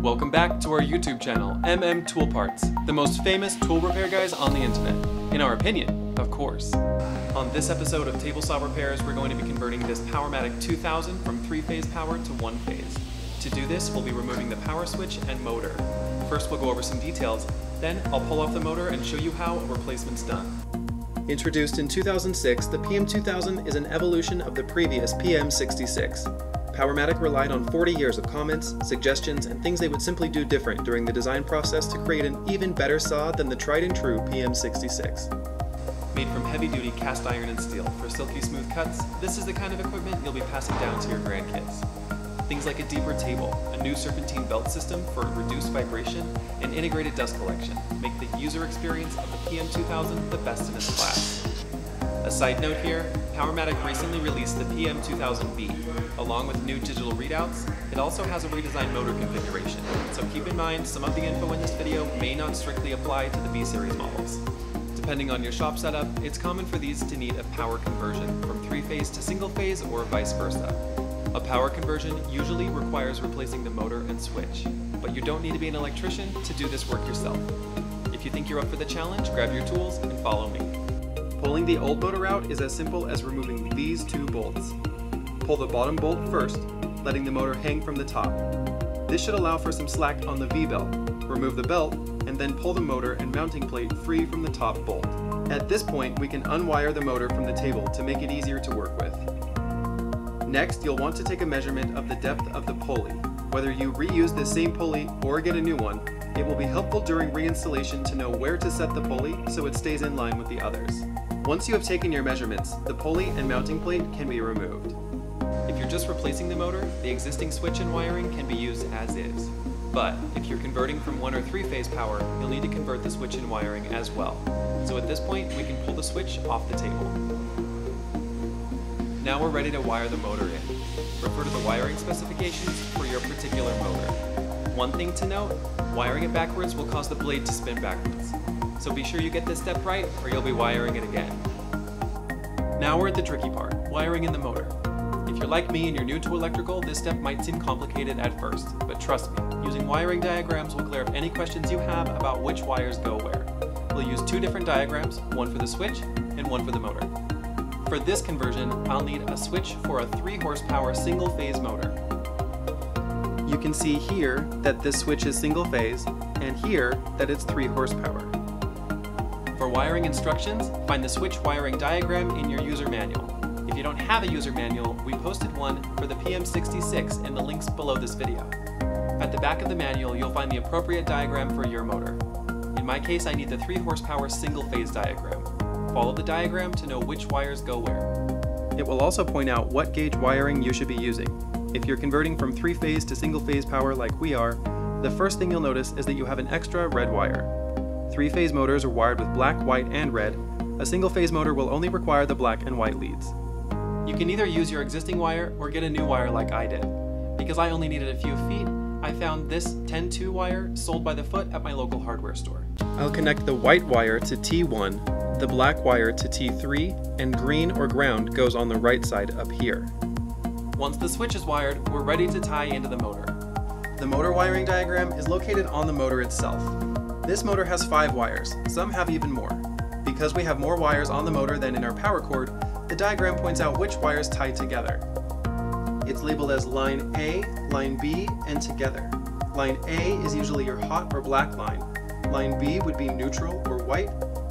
Welcome back to our YouTube channel, MM Tool Parts, the most famous tool repair guys on the internet. In our opinion, of course. On this episode of Table Saw Repairs, we're going to be converting this Powermatic 2000 from 3-phase power to 1-phase. To do this, we'll be removing the power switch and motor. First, we'll go over some details, then I'll pull off the motor and show you how a replacement's done. Introduced in 2006, the PM2000 is an evolution of the previous PM66. Powermatic relied on 40 years of comments, suggestions, and things they would simply do different during the design process to create an even better saw than the tried and true PM66. Made from heavy-duty cast iron and steel for silky smooth cuts, this is the kind of equipment you'll be passing down to your grandkids. Things like a deeper table, a new serpentine belt system for reduced vibration, and integrated dust collection make the user experience of the PM2000 the best in its class. A side note here, Powermatic recently released the PM2000B. Along with new digital readouts, it also has a redesigned motor configuration, so keep in mind some of the info in this video may not strictly apply to the B-Series models. Depending on your shop setup, it's common for these to need a power conversion from 3-phase to single-phase or vice versa. A power conversion usually requires replacing the motor and switch, but you don't need to be an electrician to do this work yourself. If you think you're up for the challenge, grab your tools and follow me. Pulling the old motor out is as simple as removing these two bolts. Pull the bottom bolt first, letting the motor hang from the top. This should allow for some slack on the V-belt. Remove the belt, and then pull the motor and mounting plate free from the top bolt. At this point, we can unwire the motor from the table to make it easier to work with. Next, you'll want to take a measurement of the depth of the pulley. Whether you reuse the same pulley or get a new one, it will be helpful during reinstallation to know where to set the pulley so it stays in line with the others. Once you have taken your measurements, the pulley and mounting plate can be removed. If you're just replacing the motor, the existing switch and wiring can be used as is. But if you're converting from 1 or 3-phase power, you'll need to convert the switch and wiring as well. So at this point, we can pull the switch off the table. Now we're ready to wire the motor in. Refer to the wiring specifications for your particular motor. One thing to note, wiring it backwards will cause the blade to spin backwards. So be sure you get this step right, or you'll be wiring it again. Now we're at the tricky part, wiring in the motor. If you're like me and you're new to electrical, this step might seem complicated at first, but trust me, using wiring diagrams will clear up any questions you have about which wires go where. We'll use two different diagrams, one for the switch and one for the motor. For this conversion, I'll need a switch for a 3-horsepower single-phase motor. You can see here that this switch is single-phase, and here that it's 3 horsepower. For wiring instructions, find the switch wiring diagram in your user manual. If you don't have a user manual, we posted one for the PM66 in the links below this video. At the back of the manual, you'll find the appropriate diagram for your motor. In my case, I need the 3-horsepower single-phase diagram. Follow the diagram to know which wires go where. It will also point out what gauge wiring you should be using. If you're converting from 3-phase to single-phase power like we are, the first thing you'll notice is that you have an extra red wire. 3-phase motors are wired with black, white, and red. A single-phase motor will only require the black and white leads. You can either use your existing wire or get a new wire like I did. Because I only needed a few feet, I found this 10-2 wire sold by the foot at my local hardware store. I'll connect the white wire to T1, the black wire to T3, and green or ground goes on the right side up here. Once the switch is wired, we're ready to tie into the motor. The motor wiring diagram is located on the motor itself. This motor has 5 wires, some have even more. Because we have more wires on the motor than in our power cord, the diagram points out which wires tie together. It's labeled as line A, line B, and together. Line A is usually your hot or black line. Line B would be neutral or white,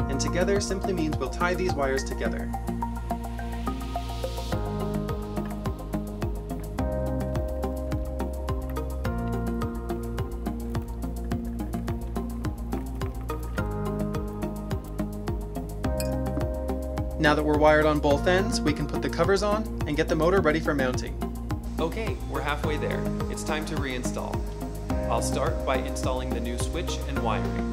and together simply means we'll tie these wires together. Now that we're wired on both ends, we can put the covers on and get the motor ready for mounting. Okay, we're halfway there. It's time to reinstall. I'll start by installing the new switch and wiring.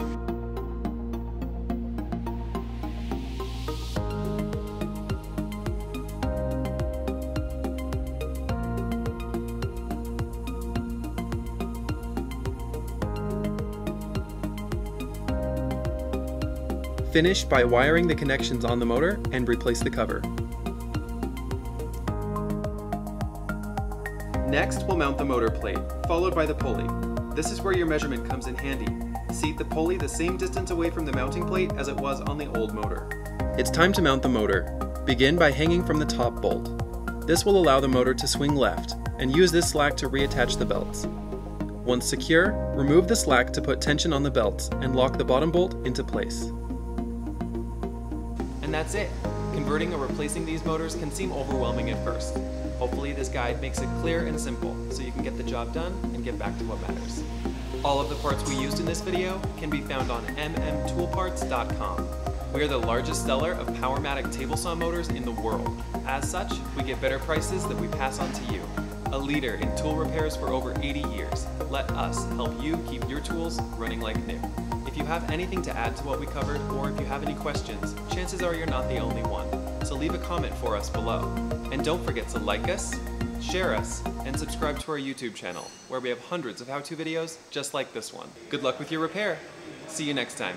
Finish by wiring the connections on the motor and replace the cover. Next, we'll mount the motor plate, followed by the pulley. This is where your measurement comes in handy. Seat the pulley the same distance away from the mounting plate as it was on the old motor. It's time to mount the motor. Begin by hanging from the top bolt. This will allow the motor to swing left, and use this slack to reattach the belts. Once secure, remove the slack to put tension on the belts and lock the bottom bolt into place. And that's it. Converting or replacing these motors can seem overwhelming at first. Hopefully this guide makes it clear and simple, so you can get the job done and get back to what matters. All of the parts we used in this video can be found on mmtoolparts.com. We are the largest seller of Powermatic table saw motors in the world. As such, we get better prices that we pass on to you. A leader in tool repairs for over 80 years, let us help you keep your tools running like new. If you have anything to add to what we covered, or if you have any questions, chances are you're not the only one. So leave a comment for us below. And don't forget to like us, share us, and subscribe to our YouTube channel, where we have hundreds of how-to videos just like this one. Good luck with your repair. See you next time.